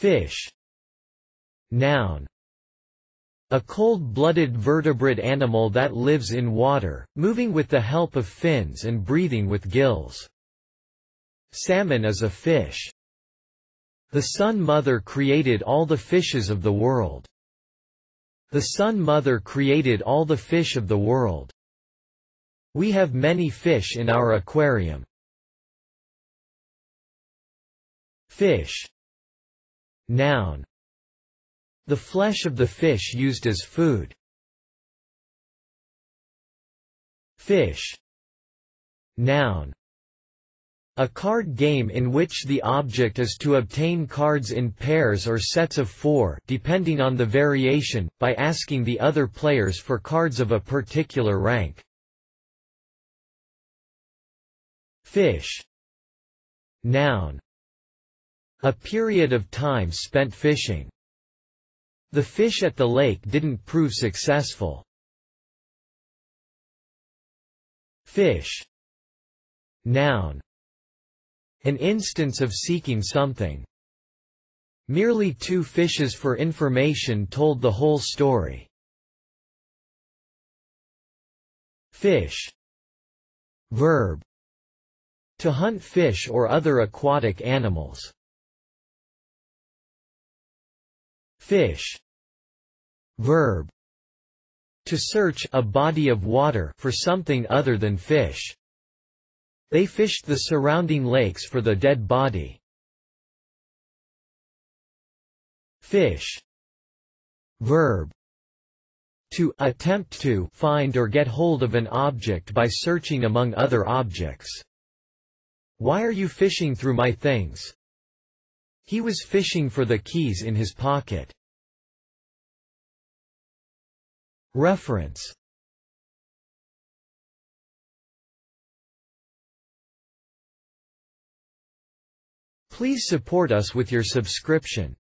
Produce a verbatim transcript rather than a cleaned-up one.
Fish. Noun. A cold-blooded vertebrate animal that lives in water, moving with the help of fins and breathing with gills. Salmon is a fish. The Sun Mother created all the fishes of the world. The Sun Mother created all the fish of the world. We have many fish in our aquarium. Fish. Noun. The flesh of the fish used as food. Fish. Noun. A card game in which the object is to obtain cards in pairs or sets of four, depending on the variation, by asking the other players for cards of a particular rank. Fish. Noun. A period of time spent fishing. The fish at the lake didn't prove successful. Fish. Noun. An instance of seeking something. Merely two fishes for information told the whole story. Fish. Verb. To hunt fish or other aquatic animals. Fish. Verb. To search a body of water for something other than fish. They fished the surrounding lakes for the dead body. Fish. Verb. To attempt to find or get hold of an object by searching among other objects. Why are you fishing through my things? He was fishing for the keys in his pocket. Reference. Please support us with your subscription.